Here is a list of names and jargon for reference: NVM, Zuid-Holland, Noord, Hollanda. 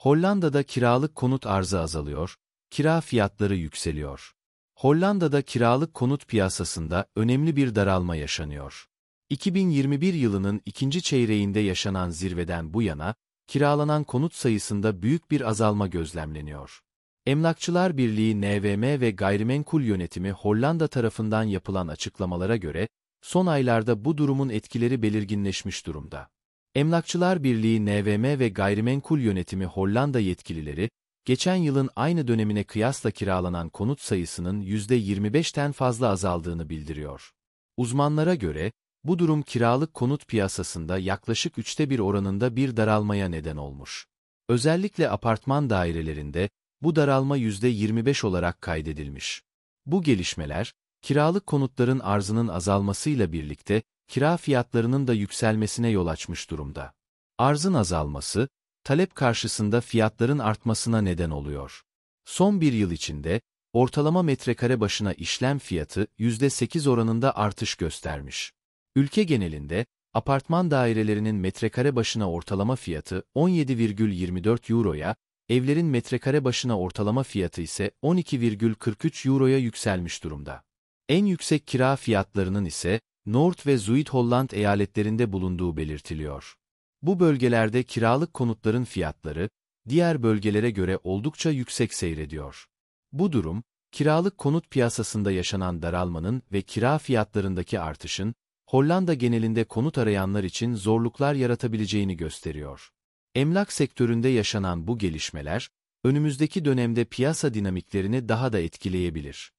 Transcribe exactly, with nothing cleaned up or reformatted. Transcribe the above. Hollanda'da kiralık konut arzı azalıyor, kira fiyatları yükseliyor. Hollanda'da kiralık konut piyasasında önemli bir daralma yaşanıyor. iki bin yirmi bir yılının ikinci çeyreğinde yaşanan zirveden bu yana, kiralanan konut sayısında büyük bir azalma gözlemleniyor. Emlakçılar Birliği N V M ve Gayrimenkul Yönetimi Hollanda tarafından yapılan açıklamalara göre, son aylarda bu durumun etkileri belirginleşmiş durumda. Emlakçılar Birliği N V M ve Gayrimenkul Yönetimi Hollanda yetkilileri, geçen yılın aynı dönemine kıyasla kiralanan konut sayısının yüzde yirmi beşten fazla azaldığını bildiriyor. Uzmanlara göre, bu durum kiralık konut piyasasında yaklaşık üçte bir oranında bir daralmaya neden olmuş. Özellikle apartman dairelerinde bu daralma yüzde yirmi beş olarak kaydedilmiş. Bu gelişmeler, kiralık konutların arzının azalmasıyla birlikte kira fiyatlarının da yükselmesine yol açmış durumda. Arzın azalması, talep karşısında fiyatların artmasına neden oluyor. Son bir yıl içinde, ortalama metrekare başına işlem fiyatı yüzde sekiz oranında artış göstermiş. Ülke genelinde, apartman dairelerinin metrekare başına ortalama fiyatı on yedi virgül yirmi dört euroya, evlerin metrekare başına ortalama fiyatı ise on iki virgül kırk üç euroya yükselmiş durumda. En yüksek kira fiyatlarının ise Noord ve Zuid-Holland eyaletlerinde bulunduğu belirtiliyor. Bu bölgelerde kiralık konutların fiyatları, diğer bölgelere göre oldukça yüksek seyrediyor. Bu durum, kiralık konut piyasasında yaşanan daralmanın ve kira fiyatlarındaki artışın, Hollanda genelinde konut arayanlar için zorluklar yaratabileceğini gösteriyor. Emlak sektöründe yaşanan bu gelişmeler, önümüzdeki dönemde piyasa dinamiklerini daha da etkileyebilir.